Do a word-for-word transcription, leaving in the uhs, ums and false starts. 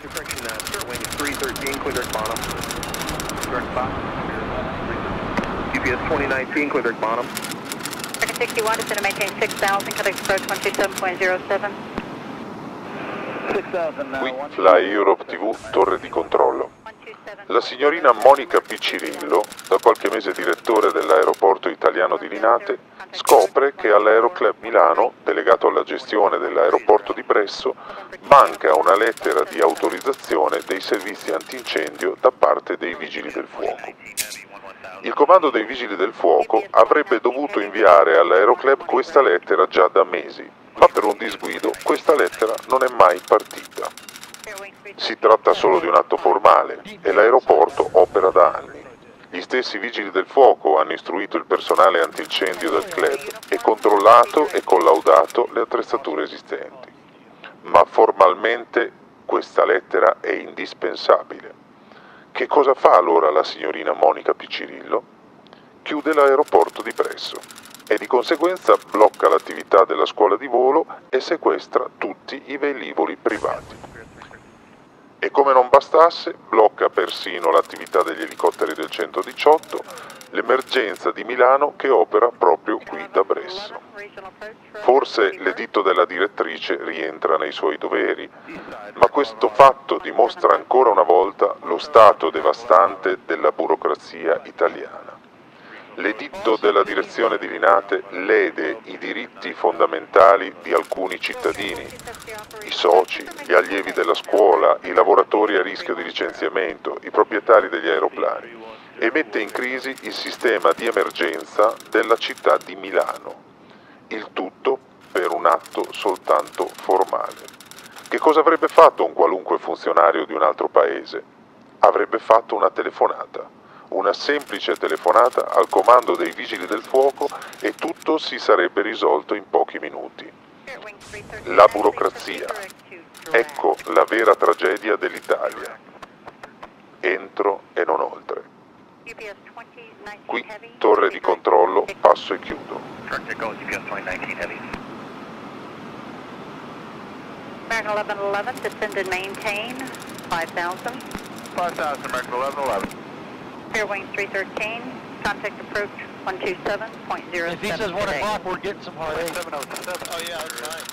Correction, uh, Starwing three thirteen, Quebec Bonham. Direct box. U P S twenty nineteen, Quebec Bonham. sixty-one is going to maintain six thousand, Quebec approach one two seven point zero seven. Qui FlyEurope T V, torre di controllo. La signorina Monica Piccirillo, da qualche mese direttore dell'aeroporto italiano di Linate, scopre che all'Aeroclub Milano, delegato alla gestione dell'aeroporto di Bresso, manca una lettera di autorizzazione dei servizi antincendio da parte dei Vigili del Fuoco. Il comando dei Vigili del Fuoco avrebbe dovuto inviare all'Aeroclub questa lettera già da mesi, ma per un disguido questa lettera non è mai partita. Si tratta solo di un atto formale e l'aeroporto opera da anni. Gli stessi Vigili del Fuoco hanno istruito il personale antincendio del club e controllato e collaudato le attrezzature esistenti. Ma formalmente questa lettera è indispensabile. Che cosa fa allora la signorina Monica Piccirillo? Chiude l'aeroporto di Bresso e di conseguenza blocca l'attività della scuola di volo e sequestra tutti i velivoli privati. E come non bastasse, blocca persino l'attività degli elicotteri del centodiciotto, l'emergenza di Milano che opera proprio qui da Bresso. Forse l'editto della direttrice rientra nei suoi doveri, ma questo fatto dimostra ancora una volta lo stato devastante della burocrazia italiana. L'editto della direzione di Linate lede i diritti fondamentali di alcuni cittadini, i soci, gli allievi della scuola, i lavoratori a rischio di licenziamento, i proprietari degli aeroplani e mette in crisi il sistema di emergenza della città di Milano. Il tutto per un atto soltanto formale. Che cosa avrebbe fatto un qualunque funzionario di un altro paese? Avrebbe fatto una telefonata. Una semplice telefonata al comando dei Vigili del Fuoco e tutto si sarebbe risolto in pochi minuti. La burocrazia. Ecco la vera tragedia dell'Italia. Entro e non oltre. Qui, torre di controllo, passo e chiudo. American eleven eleven, descend and maintain five thousand. five thousand, American eleven eleven. Airwing three thirteen, contact approach one two seven point zero seven. If he says one o'clock, we're getting some hard eight. seven oh seven. Oh yeah, that's right.